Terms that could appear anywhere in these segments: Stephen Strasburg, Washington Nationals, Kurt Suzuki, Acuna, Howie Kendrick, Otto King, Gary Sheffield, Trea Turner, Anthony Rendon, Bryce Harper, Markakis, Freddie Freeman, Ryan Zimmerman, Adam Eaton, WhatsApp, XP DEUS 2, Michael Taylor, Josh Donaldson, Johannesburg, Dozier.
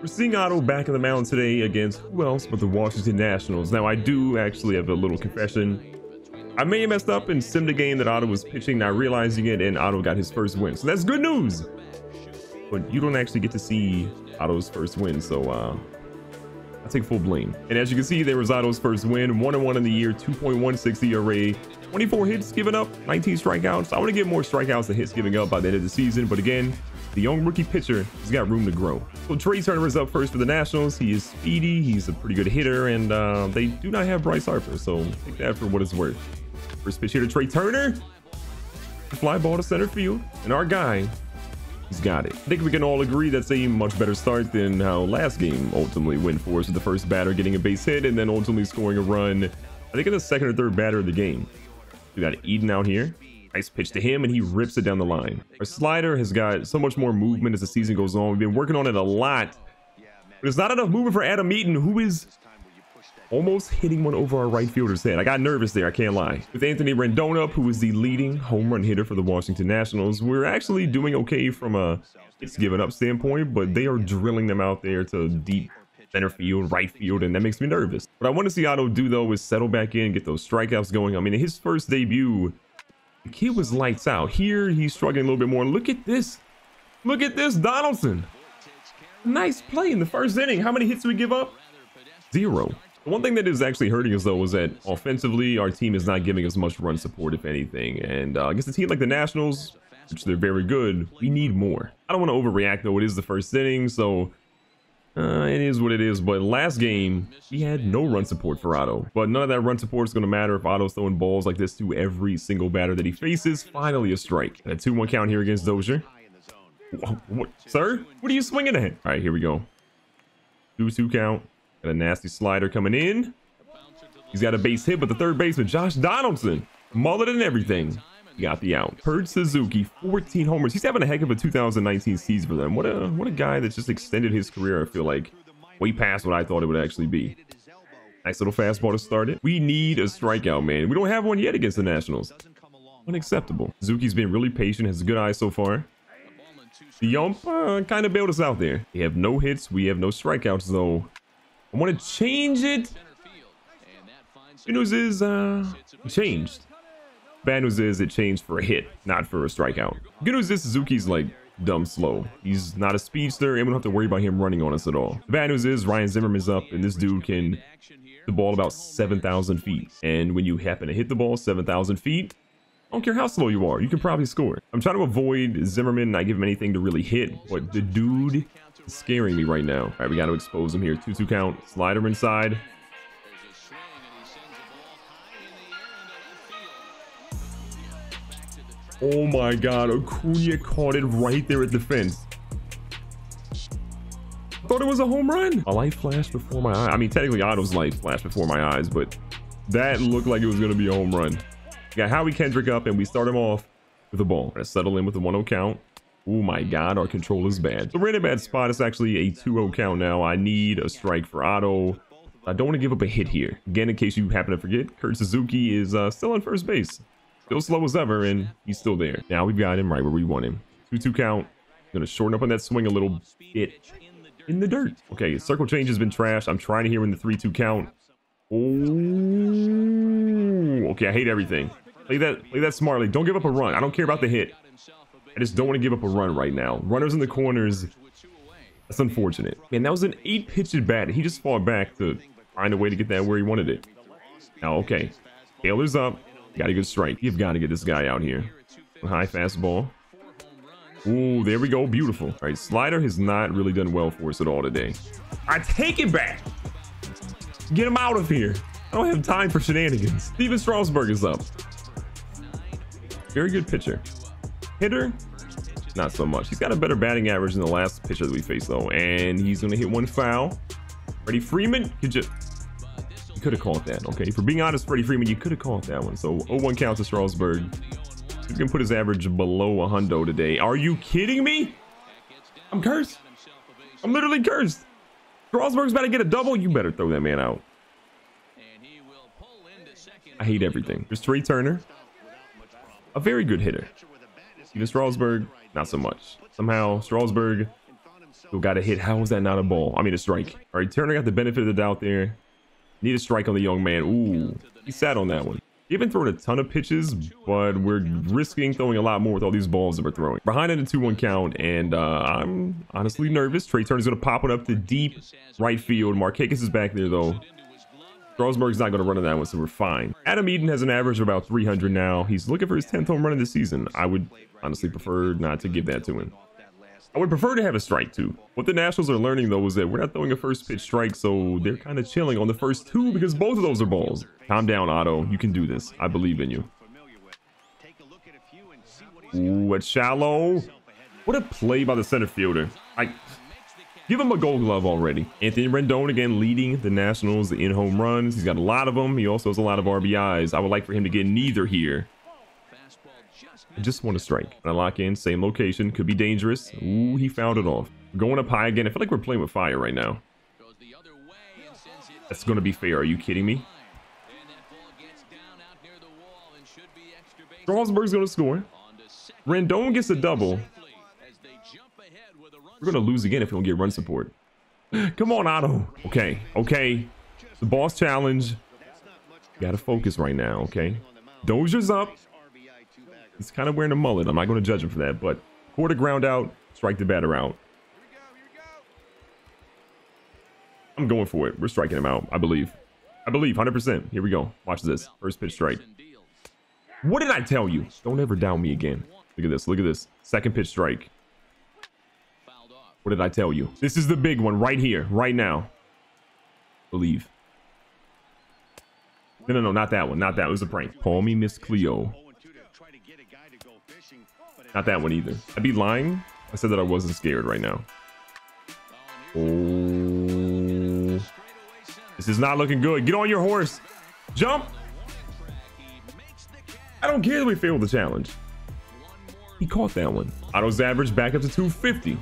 We're seeing Otto back in the mound today against who else but the Washington Nationals. Now, I do actually have a little confession. I may have messed up and simmed a game that Otto was pitching, not realizing it, and Otto got his first win. So that's good news. But you don't actually get to see Otto's first win, so I take full blame. And as you can see, there was Otto's first win, 1-1 in the year, 2.16 ERA, 24 hits given up, 19 strikeouts. I want to get more strikeouts than hits giving up by the end of the season, but again, the young rookie pitcher has got room to grow. So Trea Turner is up first for the Nationals. He is speedy, he's a pretty good hitter, and they do not have Bryce Harper, so take that for what it's worth. First pitch here to Trea Turner. Fly ball to center field, and our guy, he's got it. I think we can all agree that's a much better start than how last game ultimately went for us, with the first batter getting a base hit and then ultimately scoring a run, I think in the second or third batter of the game. We got Eaton out here. Nice pitch to him, and he rips it down the line. Our slider has got so much more movement as the season goes on. We've been working on it a lot, but it's not enough movement for Adam Eaton, who is almost hitting one over our right fielder's head. I got nervous there, I can't lie. With Anthony Rendon up, who is the leading home run hitter for the Washington Nationals, we're actually doing okay from a hits given up standpoint, but they are drilling them out there to deep center field, right field, and that makes me nervous. What I want to see Otto do, though, is settle back in, get those strikeouts going. I mean, in his first debut, the kid was lights out. Here, he's struggling a little bit more. Look at this. Look at this, Donaldson. Nice play in the first inning. How many hits do we give up? 0. The one thing that is actually hurting us, though, is that offensively, our team is not giving us much run support, if anything. And against a team like the Nationals, which they're very good, we need more. I don't want to overreact, though. It is the first inning, so it is what it is. But last game, we had no run support for Otto. But none of that run support is going to matter if Otto's throwing balls like this to every single batter that he faces. Finally, a strike. And a 2-1 count here against Dozier. What, sir? What are you swinging at? All right, here we go. 2-2 count. Got a nasty slider coming in. He's got a base hit, but the third baseman, Josh Donaldson, mullet and everything, he got the out. Kurt Suzuki, 14 homers. He's having a heck of a 2019 season for them. What a guy that's just extended his career, I feel like, way past what I thought it would actually be. Nice little fastball to start it. We need a strikeout, man. We don't have one yet against the Nationals. Unacceptable. Suzuki's been really patient, has a good eye so far. The Yump kind of bailed us out there. They have no hits. We have no strikeouts, though. I want to change it. Good news is, it changed. Bad news is it changed for a hit, not for a strikeout. Good news is Suzuki's, like, dumb slow. He's not a speedster, and we don't have to worry about him running on us at all. The bad news is Ryan Zimmerman's up, and this dude can hit the ball about 7,000 feet. And when you happen to hit the ball 7,000 feet, I don't care how slow you are, you can probably score. I'm trying to avoid Zimmerman, not give him anything to really hit, but the dude is scaring me right now. All right, we got to expose him here. 2-2 count, slider inside. Oh my God, Acuna caught it right there at the fence. I thought it was a home run. A light flashed before my eyes. I mean, technically Otto's light flashed before my eyes, but that looked like it was going to be a home run. We got Howie Kendrick up, and we start him off with a ball. Let's settle in with a 1-0 count. Oh my God, our control is bad. So we're in a bad spot. It's actually a 2-0 count now. I need a strike for Otto. I don't want to give up a hit here. Again, in case you happen to forget, Kurt Suzuki is still on first base. Still slow as ever, and he's still there. Now we've got him right where we want him. 2-2 count. Gonna shorten up on that swing a little bit. In the dirt. Okay, circle change has been trash. I'm trying to hear in the 3-2 count. Oh, okay, I hate everything. Play that smartly. Don't give up a run. I don't care about the hit. I just don't want to give up a run right now. Runners in the corners. That's unfortunate. Man, that was an 8-pitch at bat. He just fought back to find a way to get that where he wanted it. Now, okay. Taylor's up. Got a good strike. You've got to get this guy out here. High fastball. Ooh, there we go. Beautiful. All right, slider has not really done well for us at all today. I take it back. Get him out of here. I don't have time for shenanigans. Stephen Strasburg is up. Very good pitcher. Hitter? Not so much. He's got a better batting average than the last pitcher that we faced, though. And he's going to hit one foul. Freddie Freeman? You could have caught that. Okay, for being honest, Freddie Freeman, you could have caught that one. So 0-1 count to Strasburg. You can put his average below 100 today. Are you kidding me? I'm cursed. I'm literally cursed. Strasburg's about to get a double. You better throw that man out. I hate everything. There's Trea Turner, a very good hitter. Even Strasburg, not so much. Somehow Strasburg who got a hit. How was that not a ball? I mean, a strike. All right, Turner got the benefit of the doubt there. Need a strike on the young man. Ooh, he sat on that one. He even thrown a ton of pitches, but we're risking throwing a lot more with all these balls that we're throwing. Behind in a 2-1 count, and I'm honestly nervous. Trea Turner's going to pop it up to deep right field. Markakis is back there, though. Strasburg's not going to run on that one, so we're fine. Adam Eaton has an average of about 300 now. He's looking for his 10th home run of the season. I would honestly prefer not to give that to him. I would prefer to have a strike, too. What the Nationals are learning, though, is that we're not throwing a first pitch strike, so they're kind of chilling on the first two because both of those are balls. Calm down, Otto. You can do this. I believe in you. Ooh, a shallow. What a play by the center fielder. Give him a gold glove already. Anthony Rendon, again, leading the Nationals in home runs. He's got a lot of them. He also has a lot of RBIs. I would like for him to get neither here. I just want to strike. I lock in, same location. Could be dangerous. Ooh, he fouled it off. Going up high again. I feel like we're playing with fire right now. That's going to be fair. Are you kidding me? Strasburg's going to score. Rendon gets a double. We're going to lose again if we don't get run support. Come on, Otto. Okay, okay. The boss challenge. Got to focus right now, okay? Dozier's up. He's kind of wearing a mullet. I'm not going to judge him for that, but quarter ground out, strike the batter out. I'm going for it. We're striking him out, I believe. I believe 100%. Here we go. Watch this. First pitch strike. What did I tell you? Don't ever doubt me again. Look at this. Look at this. Second pitch strike. What did I tell you? This is the big one right here, right now. Believe. No, no, no. Not that one. Not that. It was a prank. Call me Miss Cleo. Not that one either. I'd be lying. I said that I wasn't scared right now. Oh. This is not looking good. Get on your horse. Jump. I don't care that we failed the challenge. He caught that one. Otto's average back up to 250.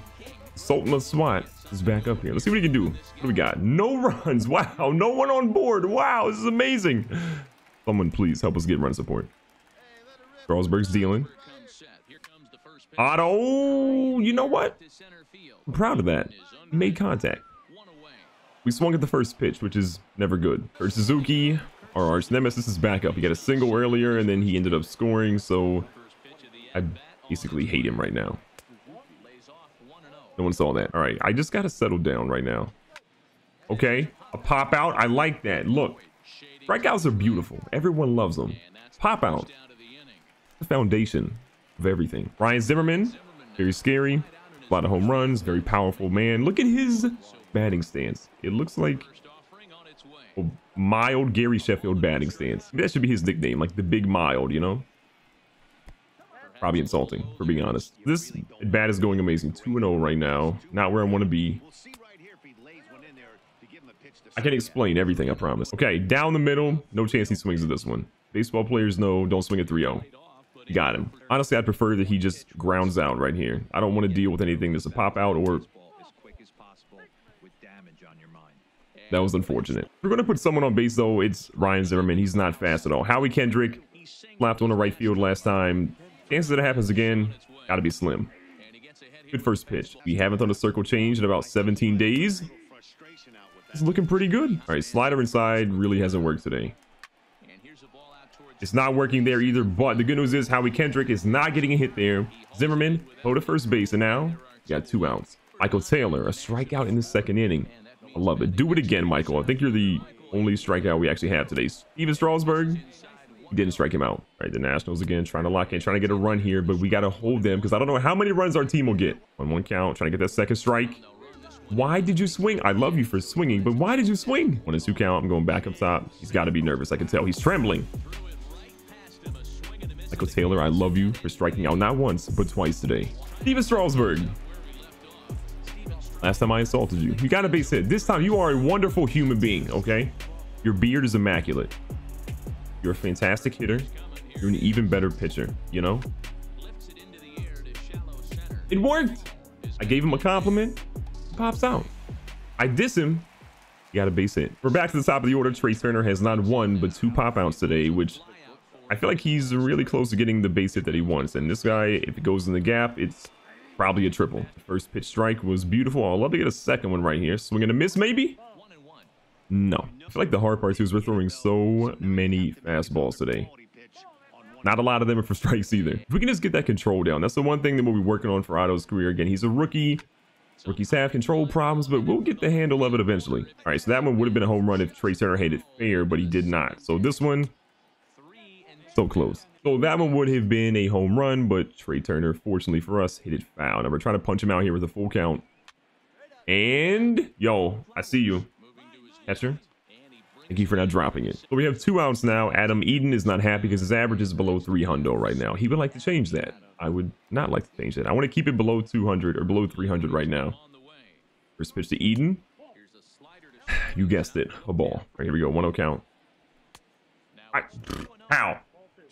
Sultan of SWAT is back up here. Let's see what he can do. What do we got? No runs. Wow. No one on board. Wow. This is amazing. Someone please help us get run support. Strasburg's dealing. Otto, you know what? I'm proud of that. He made contact. We swung at the first pitch, which is never good. Kurt Suzuki, our arch nemesis, is back up. He got a single earlier, and then he ended up scoring, so I basically hate him right now. No one saw that. All right, I just got to settle down right now. Okay, a pop out. I like that. Look, strikeouts are beautiful. Everyone loves them. Pop out. The foundation of everything. Ryan Zimmerman, very scary, a lot of home runs, very powerful man. Look at his batting stance. It looks like a mild Gary Sheffield batting stance. That should be his nickname, like the Big Mild, you know? Probably insulting, for being honest. This at bat is going amazing. 2-0 right now. Not where I want to be. I can explain everything, I promise. Okay, down the middle. No chance he swings at this one. Baseball players know, don't swing at 3-0. Got him. Honestly, I'd prefer that he just grounds out right here. I don't want to deal with anything that's a pop out or... That was unfortunate. We're going to put someone on base, though. It's Ryan Zimmerman. He's not fast at all. Howie Kendrick slapped on the right field last time. Chances that it happens again, got to be slim. Good first pitch. We haven't done a circle change in about 17 days. It's looking pretty good. All right, slider inside really hasn't worked today. It's not working there either, but the good news is Howie Kendrick is not getting a hit there. Zimmerman, go to first base, and now you got 2 outs. Michael Taylor, a strikeout in the second inning. I love it. Do it again, Michael. I think you're the only strikeout we actually have today. Stephen Strasburg, he didn't strike him out. All right, the Nationals again, trying to lock in, trying to get a run here, but we got to hold them because I don't know how many runs our team will get. 1-1 count, trying to get that second strike. Why did you swing? I love you for swinging, but why did you swing? 1-2 count, I'm going back up top. He's got to be nervous. I can tell he's trembling. Michael Taylor, I love you for striking out not once, but twice today. Stephen Strasburg, last time I insulted you. You got a base hit. This time you are a wonderful human being, okay? Your beard is immaculate. You're a fantastic hitter. You're an even better pitcher, you know? It worked. I gave him a compliment. He pops out. I diss him. You got a base hit. We're back to the top of the order. Trea Turner has not 1, but 2 pop outs today, which... I feel like he's really close to getting the base hit that he wants. And this guy, if it goes in the gap, it's probably a triple. First pitch strike was beautiful. I'd love to get a second one right here. Swing and a miss, maybe? No. I feel like the hard part too is we're throwing so many fastballs today. Not a lot of them are for strikes either. If we can just get that control down, that's the one thing that we'll be working on for Otto's career. Again, he's a rookie. Rookies have control problems, but we'll get the handle of it eventually. All right, so that one would have been a home run if Trea Turner hit it fair, but he did not. So this one, so close. So that one would have been a home run, but Trea Turner, fortunately for us, hit it foul. Now we're trying to punch him out here with a full count. And, yo, I see you, catcher. Thank you for not dropping it. So we have 2 outs now. Adam Eaton is not happy because his average is below 300 right now. He would like to change that. I would not like to change that. I want to keep it below 200 or below 300 right now. First pitch to Eaton. You guessed it. A ball. All right, here we go. 1-0 count. How?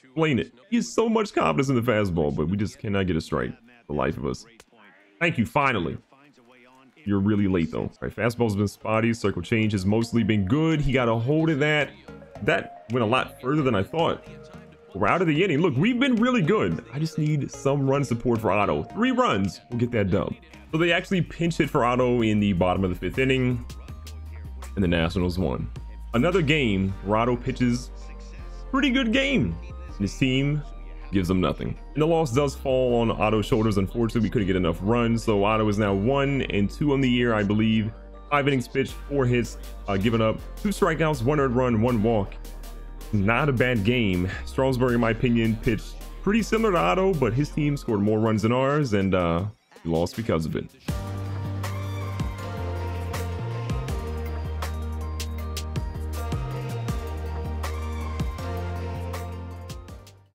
Explain it. He has so much confidence in the fastball, but we just cannot get a strike. The life of us. Thank you. Finally. You're really late though. All right, fastball's been spotty. Circle change has mostly been good. He got a hold of that. That went a lot further than I thought. We're out of the inning. Look, we've been really good. I just need some run support for Otto. 3 runs. We'll get that done. So they actually pinch hit for Otto in the bottom of the 5th inning. And the Nationals won. Another game where Otto pitches pretty good game. And his team gives them nothing. And the loss does fall on Otto's shoulders. Unfortunately, we couldn't get enough runs. So Otto is now 1-2 on the year, I believe. 5 innings pitched, 4 hits, given up, 2 strikeouts, 1 earned run, 1 walk. Not a bad game. Strasburg, in my opinion, pitched pretty similar to Otto, but his team scored more runs than ours, and we lost because of it.